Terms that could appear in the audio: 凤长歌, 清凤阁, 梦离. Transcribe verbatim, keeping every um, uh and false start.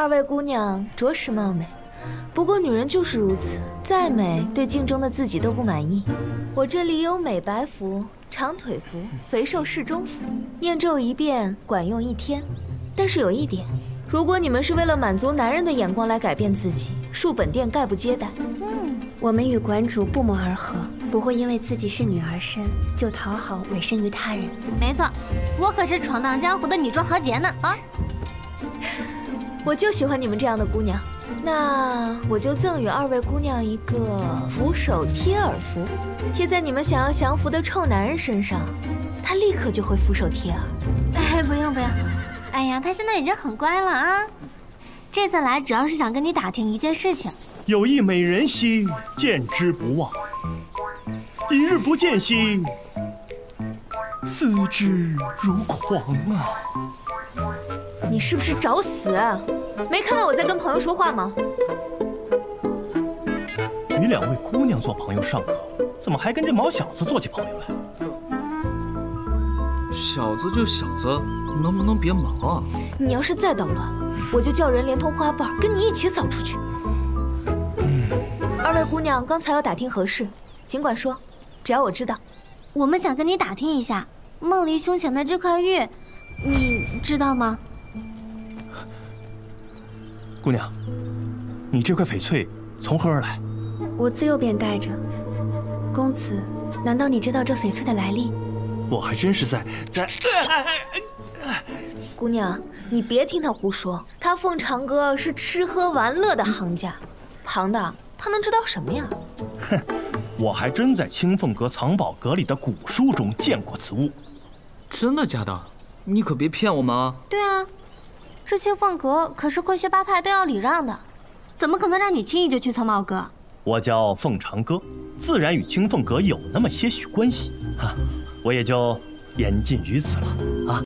二位姑娘着实貌美，不过女人就是如此，再美对镜中的自己都不满意。我这里有美白服、长腿服、肥瘦适中服，念咒一遍管用一天。但是有一点，如果你们是为了满足男人的眼光来改变自己，恕本店概不接待。嗯，我们与馆主不谋而合，不会因为自己是女儿身就讨好委身于他人。没错，我可是闯荡江湖的女装豪杰呢！啊。 我就喜欢你们这样的姑娘，那我就赠予二位姑娘一个扶手贴耳符，贴在你们想要降服的臭男人身上，他立刻就会扶手贴耳。哎，不用不用，哎呀，他现在已经很乖了啊。这次来主要是想跟你打听一件事情。有一美人兮，见之不忘；一日不见兮，思之如狂啊。 你是不是找死啊？没看到我在跟朋友说话吗？与两位姑娘做朋友尚可，怎么还跟这毛小子做起朋友来？小子就小子，能不能别忙啊？你要是再捣乱，我就叫人连同花瓣跟你一起扫出去。嗯、二位姑娘刚才要打听何事，尽管说，只要我知道。我们想跟你打听一下梦离胸前的这块玉，你知道吗？ 姑娘，你这块翡翠从何而来？我自幼便带着。公子，难道你知道这翡翠的来历？我还真是在在。姑娘，你别听他胡说，他凤长哥是吃喝玩乐的行家，旁的他能知道什么呀？哼，我还真在清凤阁藏宝阁里的古书中见过此物。真的假的？你可别骗我们啊！对啊。 这清凤阁可是混血八派都要礼让的，怎么可能让你轻易就去藏宝阁？我叫凤长歌，自然与清凤阁有那么些许关系啊，我也就言尽于此了啊。